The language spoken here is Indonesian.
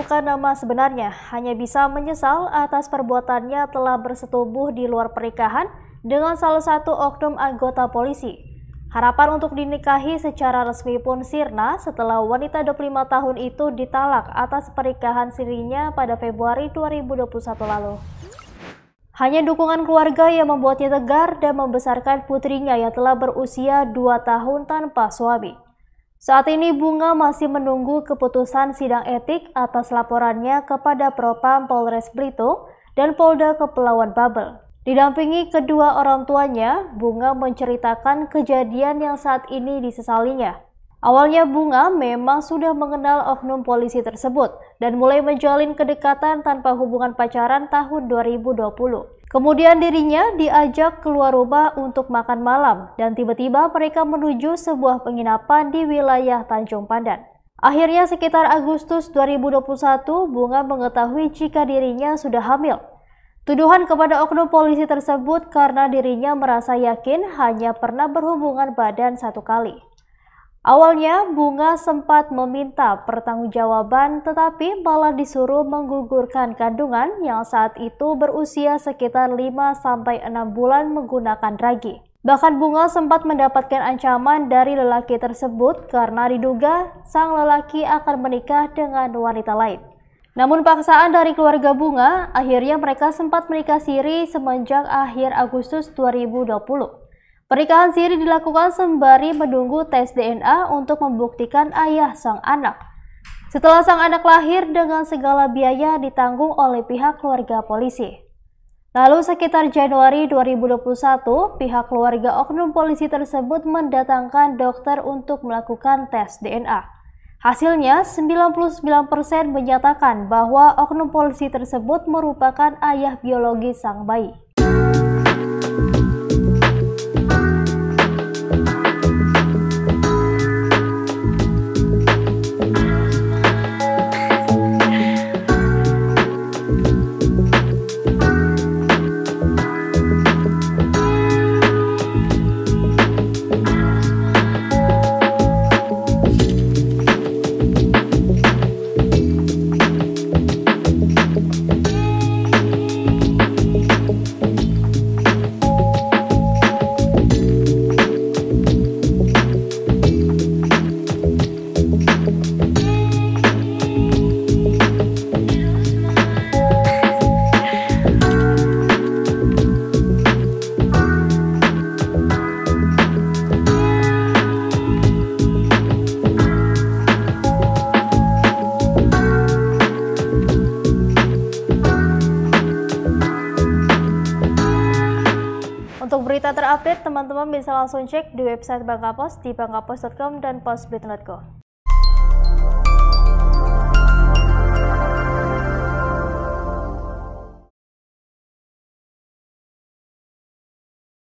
bukan nama sebenarnya, hanya bisa menyesal atas perbuatannya telah bersetubuh di luar pernikahan dengan salah satu oknum anggota polisi. Harapan untuk dinikahi secara resmi pun sirna setelah wanita 25 tahun itu ditalak atas pernikahan sirinya pada Februari 2021 lalu. Hanya dukungan keluarga yang membuatnya tegar dan membesarkan putrinya yang telah berusia 2 tahun tanpa suami. Saat ini Bunga masih menunggu keputusan sidang etik atas laporannya kepada Propam Polres Belitung dan Polda Kepulauan Babel. Didampingi kedua orang tuanya, Bunga menceritakan kejadian yang saat ini disesalinya. Awalnya Bunga memang sudah mengenal oknum polisi tersebut dan mulai menjalin kedekatan tanpa hubungan pacaran tahun 2020. Kemudian dirinya diajak keluar rumah untuk makan malam dan tiba-tiba mereka menuju sebuah penginapan di wilayah Tanjung Pandan. Akhirnya sekitar Agustus 2021, Bunga mengetahui jika dirinya sudah hamil. Tuduhan kepada oknum polisi tersebut karena dirinya merasa yakin hanya pernah berhubungan badan satu kali. Awalnya, Bunga sempat meminta pertanggungjawaban tetapi malah disuruh menggugurkan kandungan yang saat itu berusia sekitar 5-6 bulan menggunakan ragi. Bahkan Bunga sempat mendapatkan ancaman dari lelaki tersebut karena diduga sang lelaki akan menikah dengan wanita lain. Namun paksaan dari keluarga Bunga, akhirnya mereka sempat menikah siri semenjak akhir Agustus 2020. Pernikahan siri dilakukan sembari menunggu tes DNA untuk membuktikan ayah sang anak. Setelah sang anak lahir dengan segala biaya ditanggung oleh pihak keluarga polisi. Lalu sekitar Januari 2021, pihak keluarga oknum polisi tersebut mendatangkan dokter untuk melakukan tes DNA. Hasilnya, 99% menyatakan bahwa oknum polisi tersebut merupakan ayah biologi sang bayi. Untuk berita terupdate, teman-teman bisa langsung cek di website Bangkapos di bangkapos.com dan posbelitung.co.